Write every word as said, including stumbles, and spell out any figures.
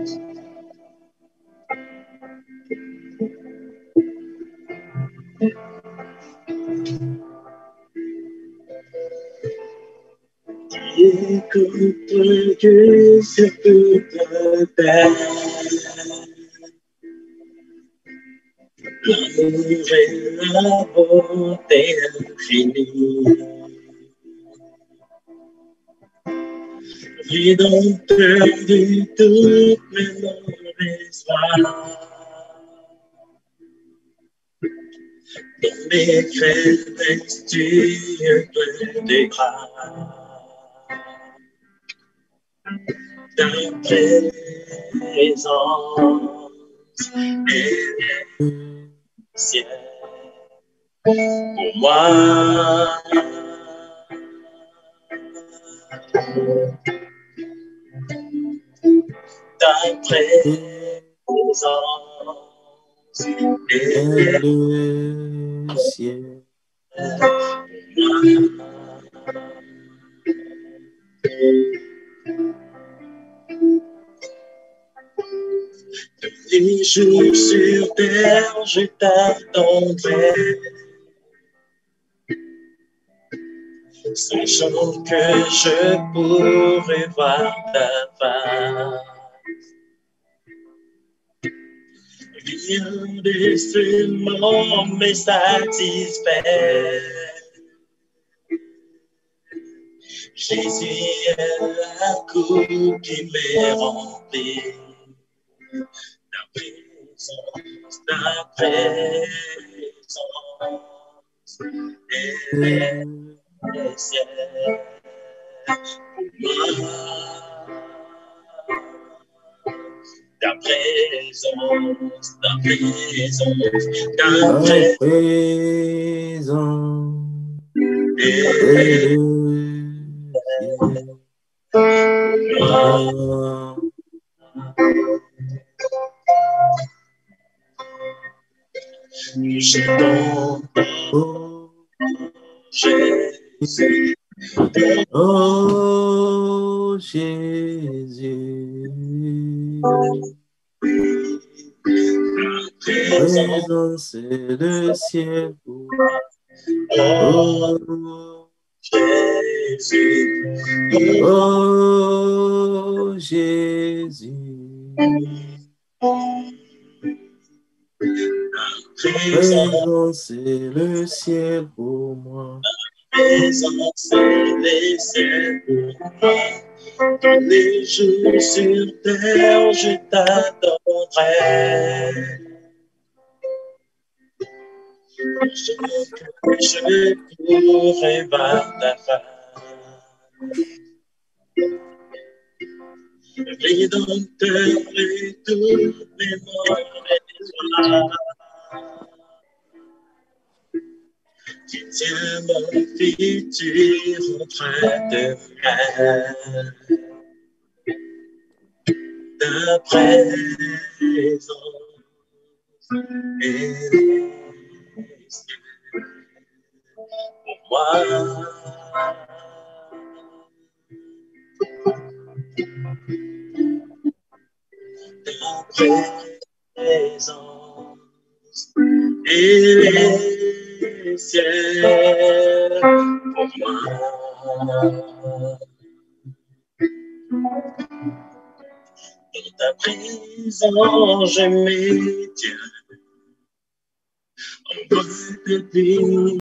Encontrarse tu total, en la voz del genio. Y donde tus menores van, donde crees que puede dejar. Tan presos en el cielo humano, tan presos en el cielo humano. Tous les jours sur terre, je t'attendrai, sachant que je pourrai voir ta face. Rien de ce monde me satisfait. Jésus est la coupe qui m'est remplie. Ta présence, ta présence, elle est le ciel pour moi. Ta présence, ta présence, ta présence, elle est le ciel. J'ai ton nom, Jésus, oh Jésus, ta présence est le ciel pour moi, oh Jésus, oh Jésus. Ta présence est le ciel pour moi. Ta présence est le ciel pour moi. Tous les jours sur terre, je t'attendrai. Je que je pourrai voir ta face. Rédempteur de toutes mes mauvaises. Tu tiens mon futur entre tes mains. Ta présence est le ciel pour moi. Ta présence est ciel pour moi. Dans ta présence, je m'étiens en bas de vie.